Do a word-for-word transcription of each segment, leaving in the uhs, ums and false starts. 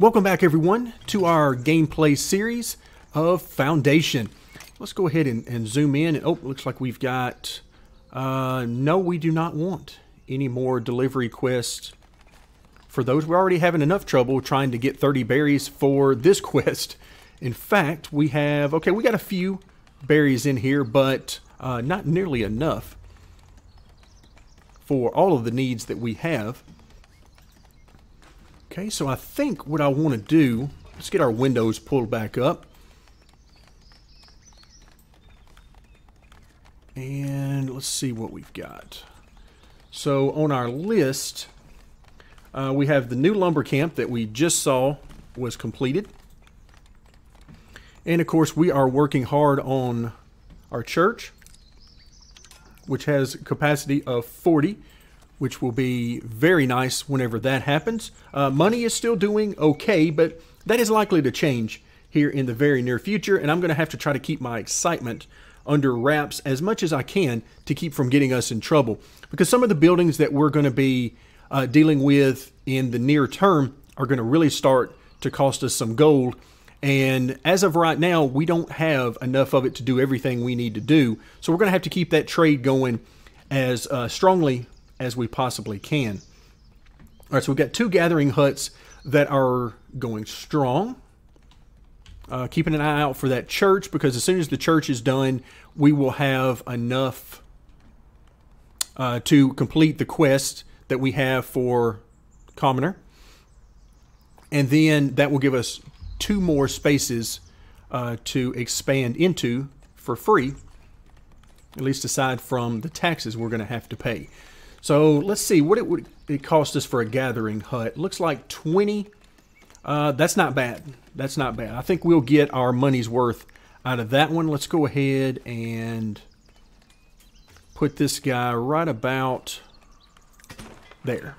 Welcome back, everyone, to our gameplay series of Foundation. Let's go ahead and, and zoom in. And, oh, looks like we've got... Uh, no, we do not want any more delivery quests for those. We're already having enough trouble trying to get thirty berries for this quest. In fact, we have... Okay, we got a few berries in here, but uh, not nearly enough for all of the needs that we have. Okay, so I think what I want to do, let's get our windows pulled back up. And let's see what we've got. So on our list, uh, we have the new lumber camp that we just saw was completed. And of course, we are working hard on our church, which has a capacity of forty. Which will be very nice whenever that happens. Uh, money is still doing okay, but that is likely to change here in the very near future, and I'm going to have to try to keep my excitement under wraps as much as I can to keep from getting us in trouble. Because some of the buildings that we're going to be uh, dealing with in the near term are going to really start to cost us some gold. And as of right now, we don't have enough of it to do everything we need to do. So we're going to have to keep that trade going as uh, strongly as we possibly can. All right, so we've got two gathering huts that are going strong. Uh, keeping an eye out for that church, because as soon as the church is done, we will have enough uh, to complete the quest that we have for Commoner. And then that will give us two more spaces uh, to expand into for free, at least aside from the taxes we're going to have to pay. So let's see what it would it cost us for a gathering hut. Looks like twenty. Uh, that's not bad. That's not bad. I think we'll get our money's worth out of that one. Let's go ahead and put this guy right about there.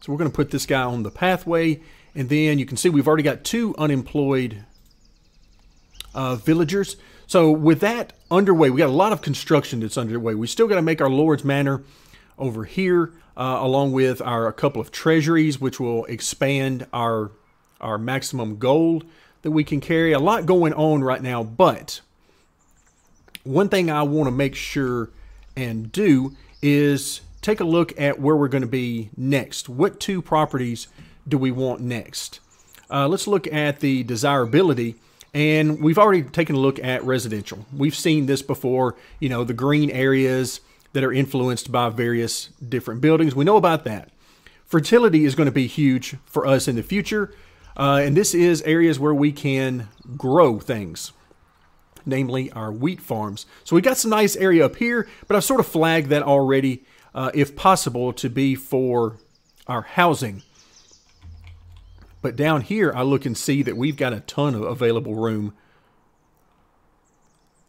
So we're going to put this guy on the pathway. And then you can see we've already got two unemployed uh, villagers. So with that underway, we got a lot of construction that's underway. We still got to make our Lord's Manor over here, uh, along with our a couple of treasuries, which will expand our our maximum gold that we can carry. A lot going on right now, but one thing I want to make sure and do is take a look at where we're going to be next. What two properties do we want next? Uh, let's look at the desirability. And we've already taken a look at residential. We've seen this before, you know, the green areas that are influenced by various different buildings. We know about that. Fertility is going to be huge for us in the future. Uh, and this is areas where we can grow things, namely our wheat farms. So we got some nice area up here, but I've sort of flagged that already, uh, if possible, to be for our housing. But down here, I look and see that we've got a ton of available room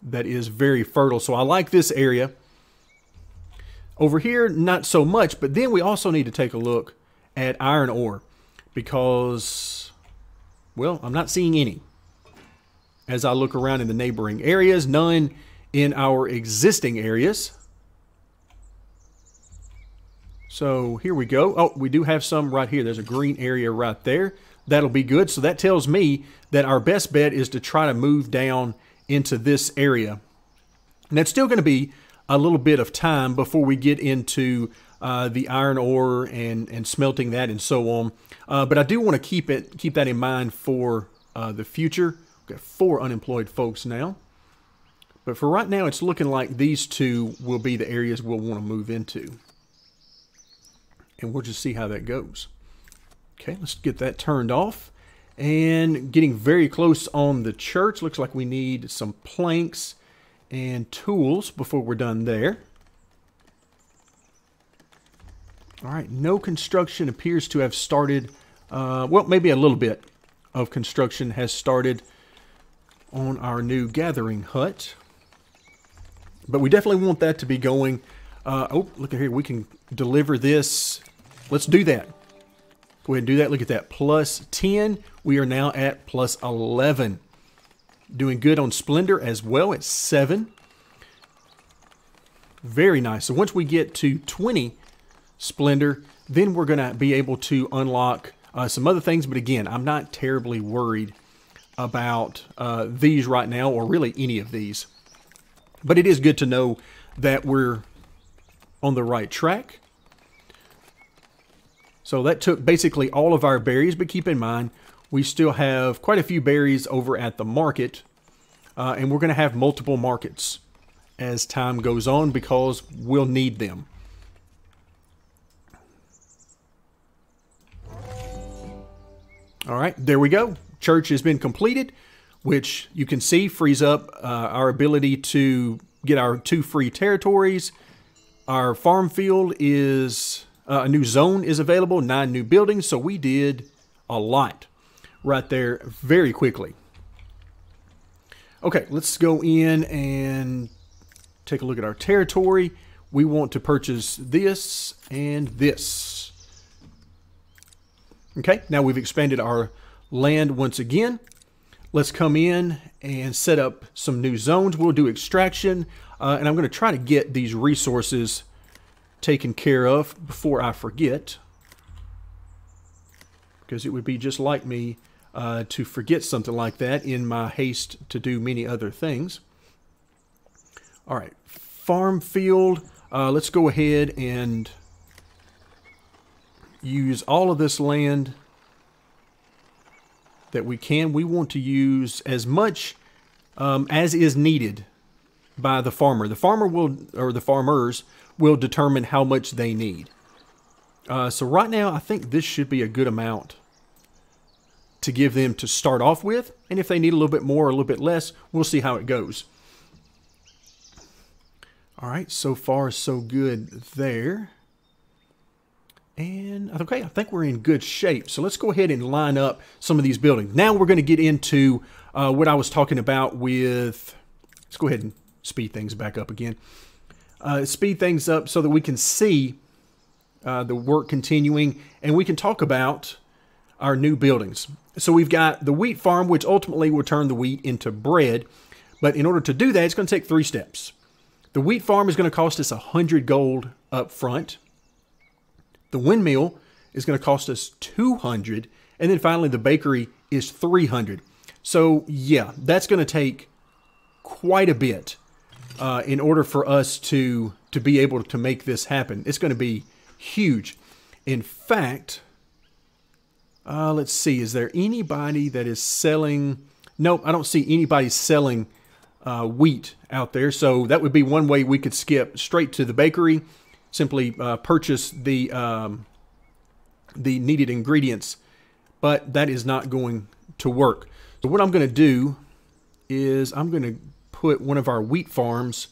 that is very fertile. So I like this area. Over here, not so much. But then we also need to take a look at iron ore because, well, I'm not seeing any. As I look around in the neighboring areas, none in our existing areas. So here we go. Oh, we do have some right here. There's a green area right there. That'll be good. So that tells me that our best bet is to try to move down into this area. And that's still going to be a little bit of time before we get into uh, the iron ore and, and smelting that and so on. Uh, but I do want to keep it, keep that in mind for uh, the future. We've got four unemployed folks now. But for right now, it's looking like these two will be the areas we'll want to move into. And we'll just see how that goes. Okay, let's get that turned off. And getting very close on the church. Looks like we need some planks and tools before we're done there. All right, no construction appears to have started. Uh, well, maybe a little bit of construction has started on our new gathering hut. But we definitely want that to be going. Uh, oh, look at here. We can deliver this. Let's do that. Go ahead and do that. Look at that. Plus ten. We are now at plus eleven. Doing good on Splendor as well. It's seven. Very nice. So once we get to twenty Splendor, then we're going to be able to unlock uh, some other things. But again, I'm not terribly worried about uh, these right now, or really any of these. But it is good to know that we're on the right track. So that took basically all of our berries, but keep in mind, we still have quite a few berries over at the market. Uh, and we're going to have multiple markets as time goes on because we'll need them. All right, there we go. Church has been completed, which you can see frees up uh, our ability to get our two free territories. Our farm field is, uh, a new zone is available, nine new buildings. So we did a lot right there very quickly. Okay, let's go in and take a look at our territory. We want to purchase this and this. Okay, now we've expanded our land once again. Let's come in and set up some new zones. We'll do extraction, uh, and I'm going to try to get these resources taken care of before I forget, because it would be just like me uh, to forget something like that in my haste to do many other things. All right, farm field. Uh, let's go ahead and use all of this land that we can. We want to use as much um, as is needed by the farmer. The farmer will, or the farmers will determine how much they need. Uh, so right now, I think this should be a good amount to give them to start off with. And if they need a little bit more or a little bit less, we'll see how it goes. All right, so far so good there. And okay, I think we're in good shape. So let's go ahead and line up some of these buildings. Now we're going to get into uh, what I was talking about with, let's go ahead and speed things back up again. Uh, speed things up so that we can see uh, the work continuing, and we can talk about our new buildings. So we've got the wheat farm, which ultimately will turn the wheat into bread. But in order to do that, it's going to take three steps. The wheat farm is going to cost us one hundred gold up front. The windmill is going to cost us two hundred, and then finally the bakery is three hundred. So yeah, that's going to take quite a bit uh, in order for us to to be able to make this happen. It's going to be huge. In fact, uh, let's see, is there anybody that is selling? Nope, I don't see anybody selling uh, wheat out there. So that would be one way we could skip straight to the bakery. Simply uh, purchase the um, the needed ingredients, but that is not going to work. So what I'm going to do is I'm going to put one of our wheat farms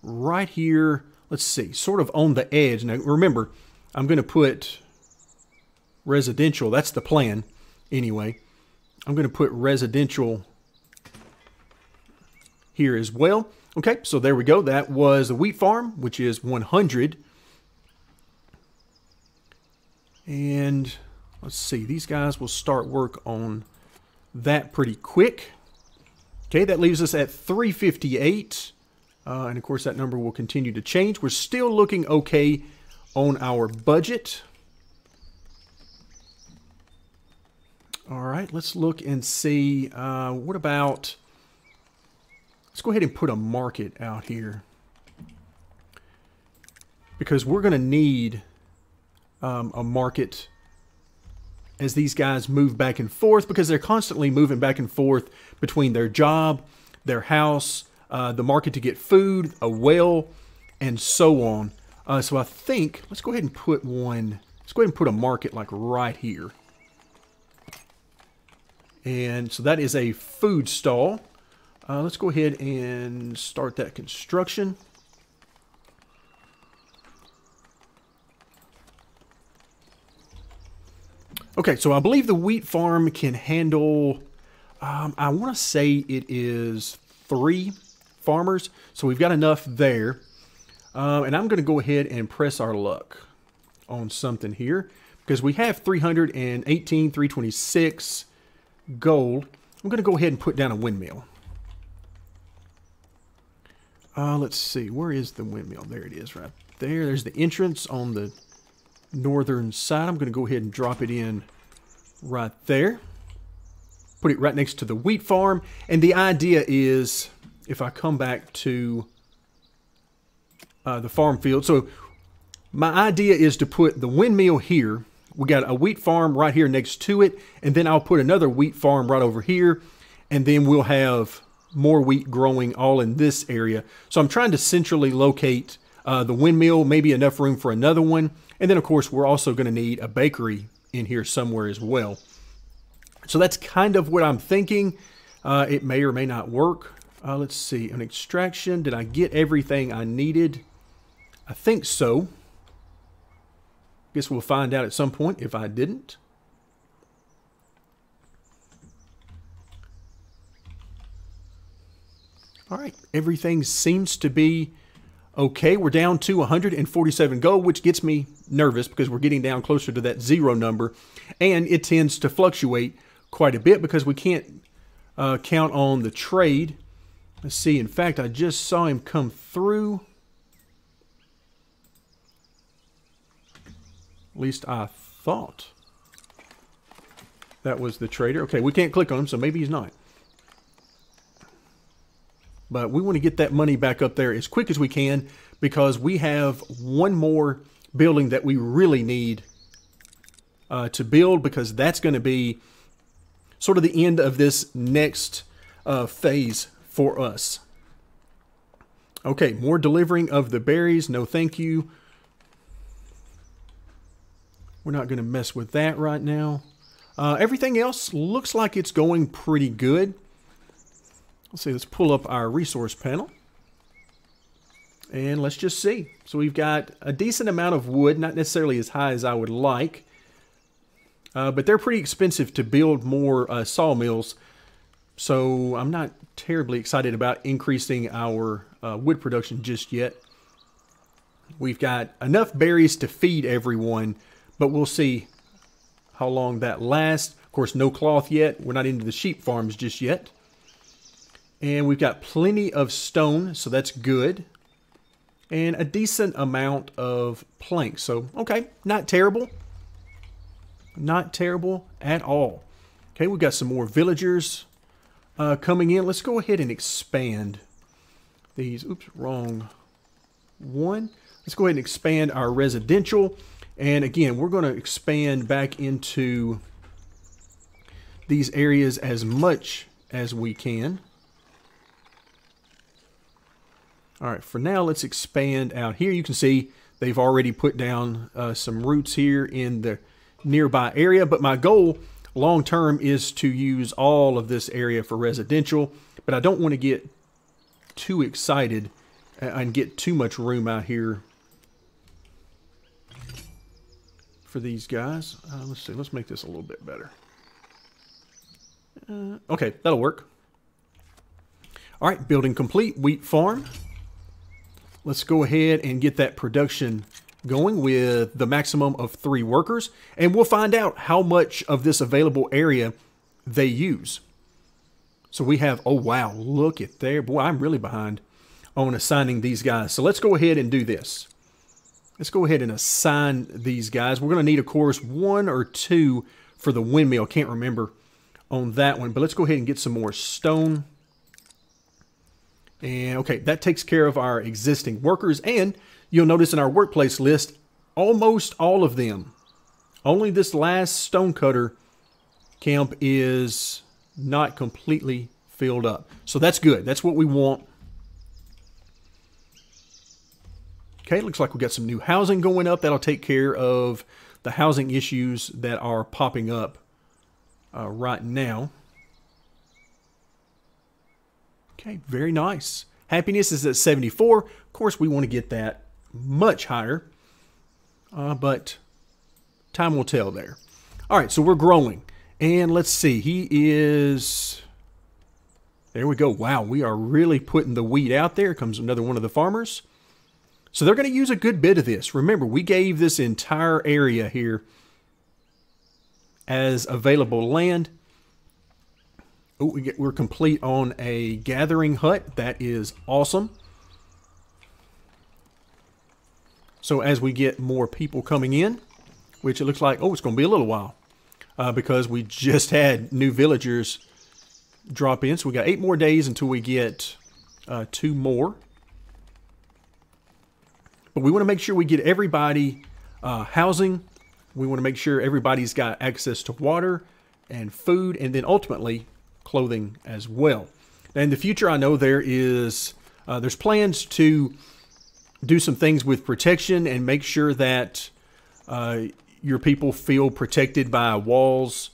right here. Let's see, sort of on the edge. Now remember, I'm going to put residential. That's the plan anyway. I'm going to put residential here as well. Okay, so there we go. That was the wheat farm, which is one hundred. And let's see, these guys will start work on that pretty quick. Okay, that leaves us at three fifty-eight. Uh, and of course, that number will continue to change. We're still looking okay on our budget. All right, let's look and see. Uh, what about... Let's go ahead and put a market out here, because we're going to need... Um, a market as these guys move back and forth, because they're constantly moving back and forth between their job, their house, uh, the market to get food, a well, and so on. Uh, so I think, let's go ahead and put one, let's go ahead and put a market like right here. And so that is a food stall. Uh, let's go ahead and start that construction. Okay, so I believe the wheat farm can handle, um, I want to say it is three farmers. So we've got enough there. Um, and I'm going to go ahead and press our luck on something here, because we have three hundred eighteen, three twenty-six gold. I'm going to go ahead and put down a windmill. Uh, let's see, where is the windmill? There it is right there. There's the entrance on the northern side. I'm going to go ahead and drop it in right there. Put it right next to the wheat farm. And the idea is, if I come back to uh, the farm field, so my idea is to put the windmill here. We got a wheat farm right here next to it, and then I'll put another wheat farm right over here, and then we'll have more wheat growing all in this area. So I'm trying to centrally locate uh, the windmill, maybe enough room for another one. And then of course, we're also gonna need a bakery in here somewhere as well. So that's kind of what I'm thinking. Uh, it may or may not work. Uh, let's see, an extraction. Did I get everything I needed? I think so. Guess we'll find out at some point if I didn't. All right, everything seems to be okay. We're down to one hundred forty-seven gold, which gets me nervous because we're getting down closer to that zero number. And it tends to fluctuate quite a bit because we can't uh, count on the trade. Let's see. In fact, I just saw him come through. At least I thought that was the trader. Okay, we can't click on him, so maybe he's not. But we want to get that money back up there as quick as we can because we have one more building that we really need uh, to build, because that's going to be sort of the end of this next uh, phase for us. Okay, more delivering of the berries. No, thank you. We're not going to mess with that right now. Uh, everything else looks like it's going pretty good. Let's see, let's pull up our resource panel. And let's just see. So we've got a decent amount of wood, not necessarily as high as I would like. Uh, but they're pretty expensive to build more uh, sawmills. So I'm not terribly excited about increasing our uh, wood production just yet. We've got enough berries to feed everyone, but we'll see how long that lasts. Of course, no cloth yet. We're not into the sheep farms just yet. And we've got plenty of stone, so that's good. And a decent amount of planks. So, okay, not terrible. Not terrible at all. Okay, we've got some more villagers uh, coming in. Let's go ahead and expand these. Oops, wrong one. Let's go ahead and expand our residential. And again, we're going to expand back into these areas as much as we can. All right, for now, let's expand out here. You can see they've already put down uh, some roots here in the nearby area. But my goal long term is to use all of this area for residential. But I don't want to get too excited and get too much room out here for these guys. Uh, let's see, let's make this a little bit better. Uh, okay, that'll work. All right, building complete, wheat farm. Let's go ahead and get that production going with the maximum of three workers, and we'll find out how much of this available area they use. So we have, oh wow, look at there. Boy, I'm really behind on assigning these guys. So let's go ahead and do this. Let's go ahead and assign these guys. We're going to need, of course, one or two for the windmill. Can't remember on that one, but let's go ahead and get some more stone. And okay, that takes care of our existing workers. And you'll notice in our workplace list, almost all of them. Only this last stonecutter camp is not completely filled up. So that's good. That's what we want. Okay, looks like we got some new housing going up. That'll take care of the housing issues that are popping up uh, right now. Okay, very nice. Happiness is at seventy-four. Of course, we want to get that much higher, uh, but time will tell there. All right, so we're growing. And let's see, he is... There we go. Wow, we are really putting the wheat out there. Here comes another one of the farmers. So they're going to use a good bit of this. Remember, we gave this entire area here as available land. Ooh, we get, we're complete on a gathering hut. That is awesome. So as we get more people coming in, which it looks like, oh, it's going to be a little while uh, because we just had new villagers drop in. So we got eight more days until we get uh, two more. But we want to make sure we get everybody uh, housing. We want to make sure everybody's got access to water and food, and then ultimately clothing as well. Now in the future, I know there is uh, there's plans to do some things with protection and make sure that uh, your people feel protected by walls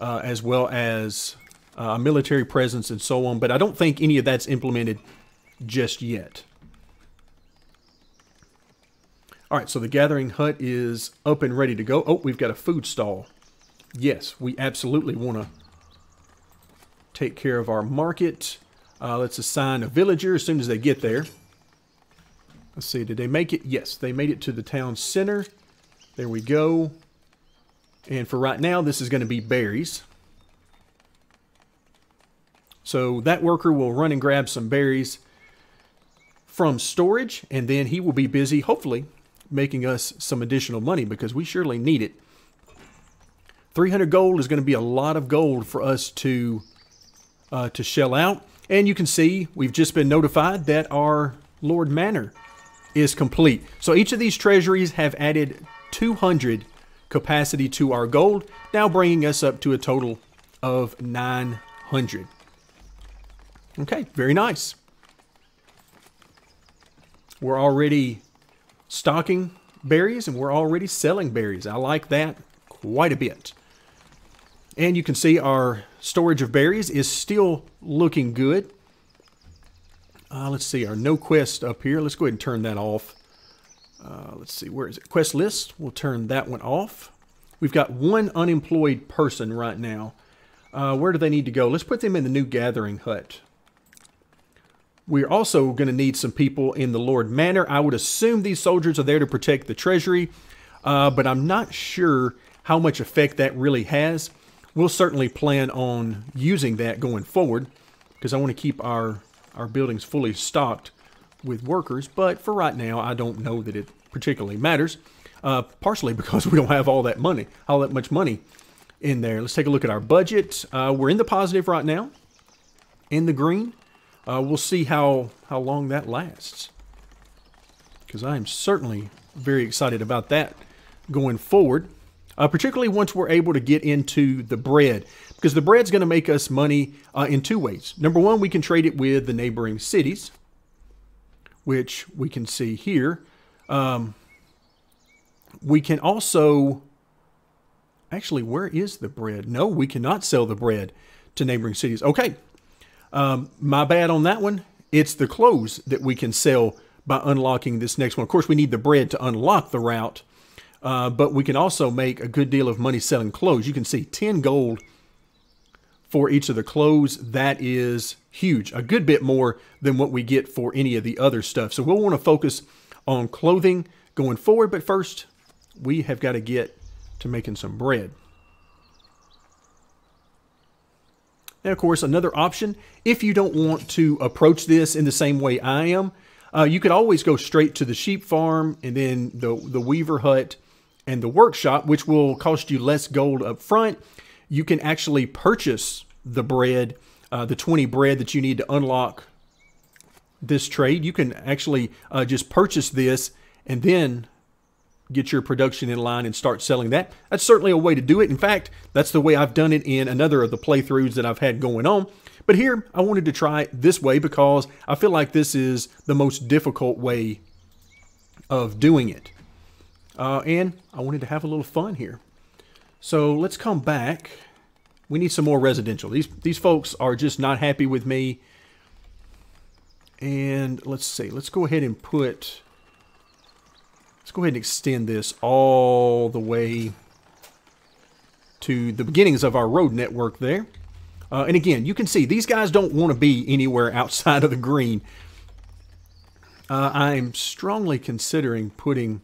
uh, as well as uh, military presence and so on. But I don't think any of that's implemented just yet. All right, so the Gathering Hut is up and ready to go. Oh, we've got a food stall. Yes, we absolutely want to take care of our market. Uh, let's assign a villager as soon as they get there. Let's see, did they make it? Yes, they made it to the town center. There we go. And for right now, this is going to be berries. So that worker will run and grab some berries from storage, and then he will be busy, hopefully, making us some additional money because we surely need it. three hundred gold is going to be a lot of gold for us to uh, to shell out. And you can see we've just been notified that our Lord Manor is complete. So each of these treasuries have added two hundred capacity to our gold, now bringing us up to a total of nine hundred. Okay, very nice. We're already stocking berries and we're already selling berries. I like that quite a bit. And you can see our storage of berries is still looking good. Uh, let's see, our no quest up here. Let's go ahead and turn that off. Uh, let's see, where is it? Quest list. We'll turn that one off. We've got one unemployed person right now. Uh, where do they need to go? Let's put them in the new Gathering Hut. We're also going to need some people in the Lord Manor. I would assume these soldiers are there to protect the treasury, uh, but I'm not sure how much effect that really has. We'll certainly plan on using that going forward because I want to keep our, our buildings fully stocked with workers, but for right now, I don't know that it particularly matters, uh, partially because we don't have all that money, all that much money in there. Let's take a look at our budget. Uh, we're in the positive right now, in the green. Uh, we'll see how, how long that lasts, because I am certainly very excited about that going forward, uh, particularly once we're able to get into the bread, because the bread's going to make us money uh, in two ways. Number one, we can trade it with the neighboring cities, which we can see here. Um, we can also, actually, where is the bread? No, we cannot sell the bread to neighboring cities. Okay. Um, my bad on that one. It's the clothes that we can sell by unlocking this next one. Of course, we need the bread to unlock the route, uh, but we can also make a good deal of money selling clothes. You can see ten gold for each of the clothes. That is huge. A good bit more than what we get for any of the other stuff. So we'll want to focus on clothing going forward, but first we have got to get to making some bread. And of course, another option, if you don't want to approach this in the same way I am, uh, you could always go straight to the sheep farm and then the, the weaver hut and the workshop, which will cost you less gold up front. You can actually purchase the bread, uh, the twenty bread that you need to unlock this trade. You can actually uh, just purchase this and then get your production in line and start selling that. That's certainly a way to do it. In fact, that's the way I've done it in another of the playthroughs that I've had going on. But here, I wanted to try it this way because I feel like this is the most difficult way of doing it. Uh, and I wanted to have a little fun here. So let's come back. We need some more residential. These, these folks are just not happy with me. And let's see. Let's go ahead and put... Let's go ahead and extend this all the way to the beginnings of our road network there. Uh, and again, you can see these guys don't want to be anywhere outside of the green. Uh, I'm strongly considering putting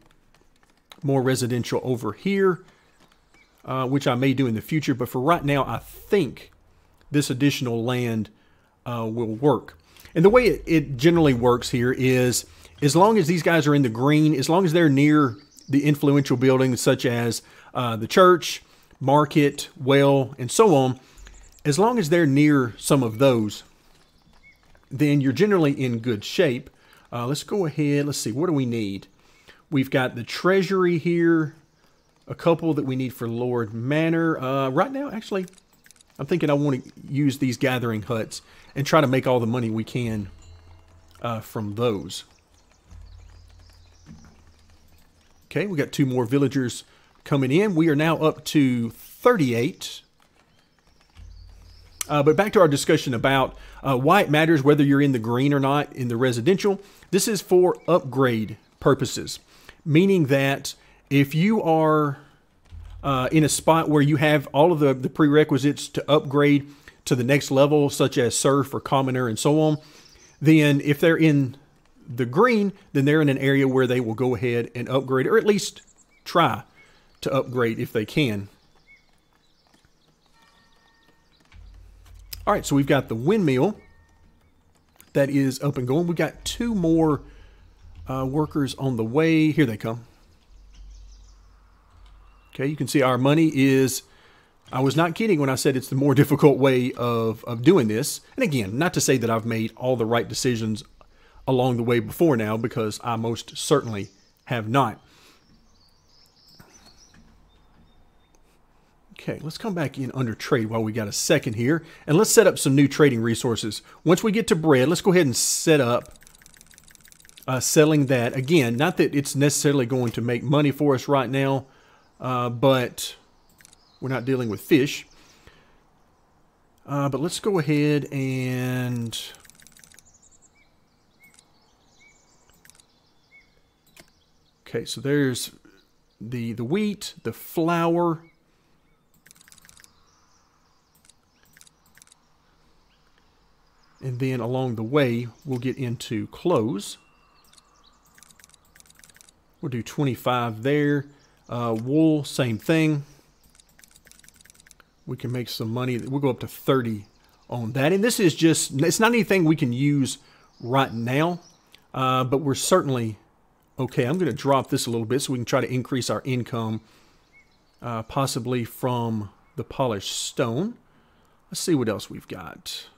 more residential over here, uh, which I may do in the future. But for right now, I think this additional land uh, will work. And the way it, it generally works here is... As long as these guys are in the green, as long as they're near the influential buildings, such as uh, the church, market, well, and so on, as long as they're near some of those, then you're generally in good shape. Uh, let's go ahead. Let's see. What do we need? We've got the treasury here, a couple that we need for Lord Manor. Uh, right now, actually, I'm thinking I want to use these gathering huts and try to make all the money we can uh, from those. Okay, we got two more villagers coming in. We are now up to thirty-eight. Uh, but back to our discussion about uh, why it matters whether you're in the green or not in the residential. This is for upgrade purposes, meaning that if you are uh, in a spot where you have all of the, the prerequisites to upgrade to the next level, such as serf or commoner and so on, then if they're in the green, then they're in an area where they will go ahead and upgrade, or at least try to upgrade if they can. All right, so we've got the windmill that is up and going. We've got two more uh, workers on the way. Here they come. Okay, you can see our money is, I was not kidding when I said it's the more difficult way of, of doing this. And again, not to say that I've made all the right decisions along the way before now, because I most certainly have not. Okay, let's come back in under trade while we got a second here. And let's set up some new trading resources. Once we get to bread, let's go ahead and set up uh, selling that. Again, not that it's necessarily going to make money for us right now, uh, but we're not dealing with fish. Uh, but let's go ahead and... Okay, so there's the, the wheat, the flour... And then along the way, we'll get into clothes. We'll do twenty-five there. Uh, wool, same thing. We can make some money. We'll go up to thirty on that. And this is just, it's not anything we can use right now, uh, but we're certainly okay. I'm going to drop this a little bit so we can try to increase our income, uh, possibly from the polished stone. Let's see what else we've got.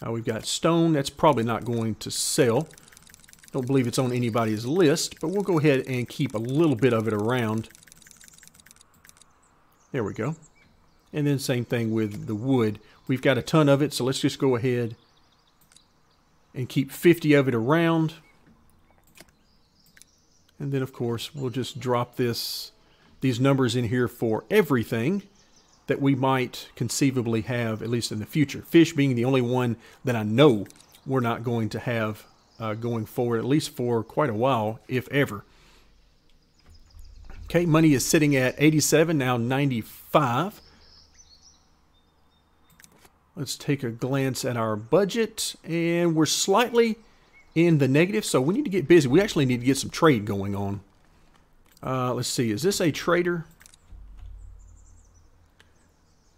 Uh, we've got stone. That's probably not going to sell. Don't believe it's on anybody's list, but we'll go ahead and keep a little bit of it around. There we go. And then same thing with the wood. We've got a ton of it, so let's just go ahead and keep fifty of it around. And then, of course, we'll just drop this, these numbers in here for everything that we might conceivably have, at least in the future. Fish being the only one that I know we're not going to have uh, going forward, at least for quite a while, if ever. Okay, money is sitting at eighty-seven, now ninety-five. Let's take a glance at our budget, and we're slightly in the negative, so we need to get busy. We actually need to get some trade going on. Uh, let's see, is this a trader?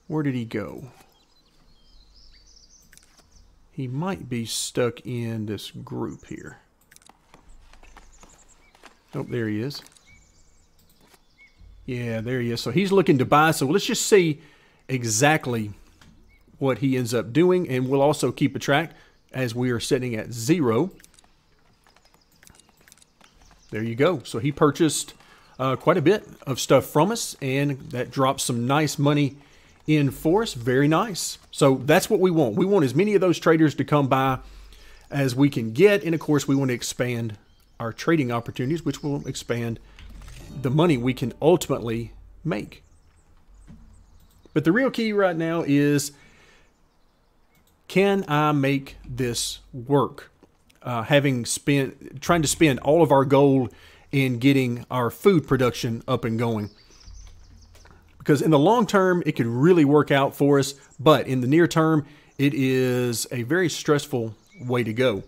Where did he go? He might be stuck in this group here. Oh, there he is. Yeah, there he is. So he's looking to buy. So let's just see exactly what he ends up doing. And we'll also keep a track as we are sitting at zero. There you go. So he purchased uh, quite a bit of stuff from us. And that dropped some nice money in force. Very nice. So that's what we want. We want as many of those traders to come by as we can get. And of course, we want to expand our trading opportunities, which will expand the money we can ultimately make. But the real key right now is, can I make this work? Uh, having spent, trying to spend all of our gold in getting our food production up and going. Because in the long term, it could really work out for us. But in the near term, it is a very stressful way to go.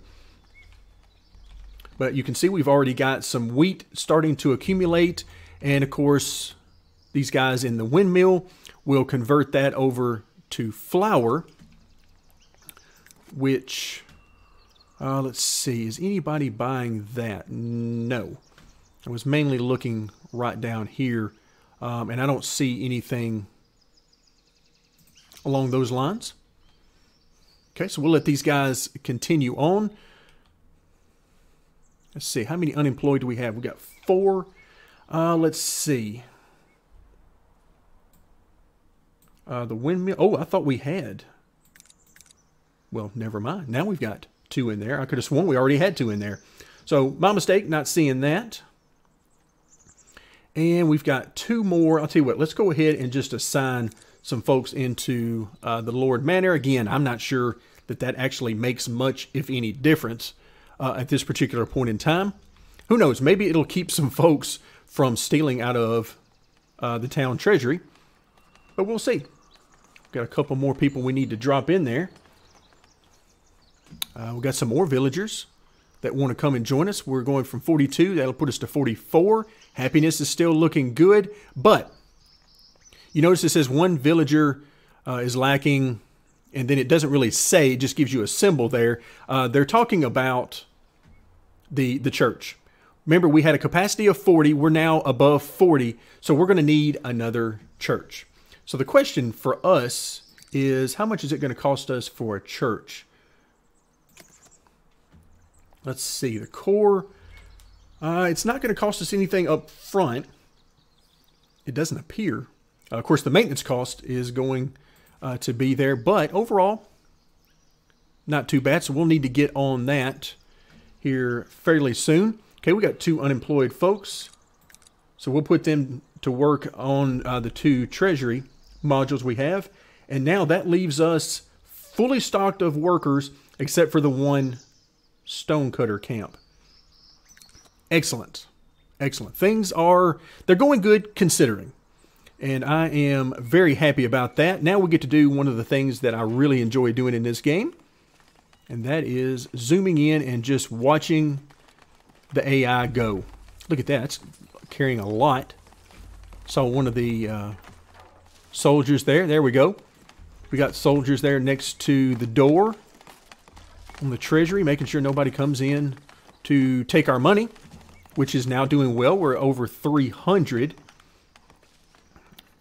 But you can see we've already got some wheat starting to accumulate. And of course, these guys in the windmill will convert that over to flour. Which, uh, let's see, is anybody buying that? No. I was mainly looking right down here. Um, and I don't see anything along those lines. Okay, so we'll let these guys continue on. Let's see, how many unemployed do we have? We got four. Uh, let's see. Uh, the windmill. Oh, I thought we had. Well, never mind. Now we've got two in there. I could have sworn we already had two in there. So my mistake, not seeing that. And we've got two more. I'll tell you what, let's go ahead and just assign some folks into uh, the Lord Manor. Again, I'm not sure that that actually makes much, if any, difference uh, at this particular point in time. Who knows? Maybe it'll keep some folks from stealing out of uh, the town treasury. But we'll see. Got a couple more people we need to drop in there. Uh, we got some more villagers that want to come and join us. We're going from forty-two. That'll put us to forty-four. Happiness is still looking good, but you notice it says one villager uh, is lacking, and then it doesn't really say. It just gives you a symbol there. Uh, they're talking about the the church. Remember, we had a capacity of forty. We're now above forty, so we're going to need another church. So the question for us is, how much is it going to cost us for a church? Let's see, the core, uh, it's not going to cost us anything up front. It doesn't appear. Uh, of course, the maintenance cost is going uh, to be there, but overall, not too bad. So we'll need to get on that here fairly soon. Okay, we got two unemployed folks. So we'll put them to work on uh, the two treasury modules we have. And now that leaves us fully stocked of workers, except for the one Stonecutter camp. Excellent. Excellent. Things are, they're going good considering. And I am very happy about that. Now we get to do one of the things that I really enjoy doing in this game. And that is zooming in and just watching the A I go. Look at that. It's carrying a lot. Saw one of the uh, soldiers there. There we go. We got soldiers there next to the door. On the treasury, making sure nobody comes in to take our money, which is now doing well. We're over three hundred.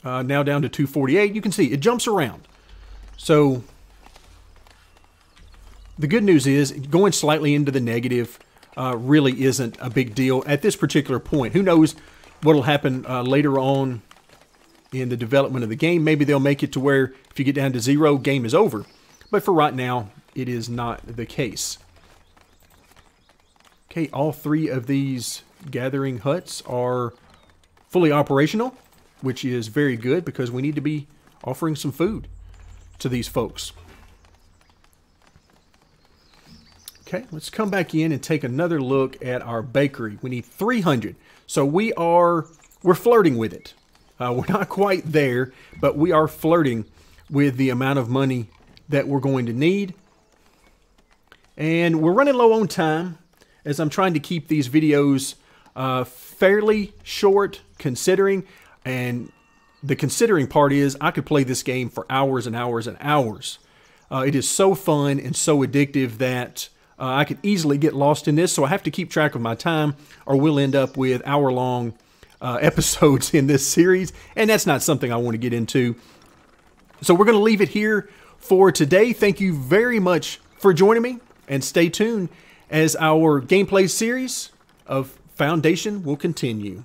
Uh, now down to two forty-eight. You can see it jumps around. So the good news is going slightly into the negative uh, really isn't a big deal at this particular point. Who knows what'll happen uh, later on in the development of the game. Maybe they'll make it to where if you get down to zero, game is over. But for right now, it is not the case. Okay, all three of these gathering huts are fully operational, which is very good because we need to be offering some food to these folks. Okay, let's come back in and take another look at our bakery. We need three hundred. So we are, we're flirting with it. Uh, we're not quite there, but we are flirting with the amount of money that we're going to need. And we're running low on time as I'm trying to keep these videos uh, fairly short considering. And the considering part is I could play this game for hours and hours and hours. Uh, it is so fun and so addictive that uh, I could easily get lost in this. So I have to keep track of my time or we'll end up with hour-long uh, episodes in this series. And that's not something I want to get into. So we're going to leave it here for today. Thank you very much for joining me. And stay tuned as our gameplay series of Foundation will continue.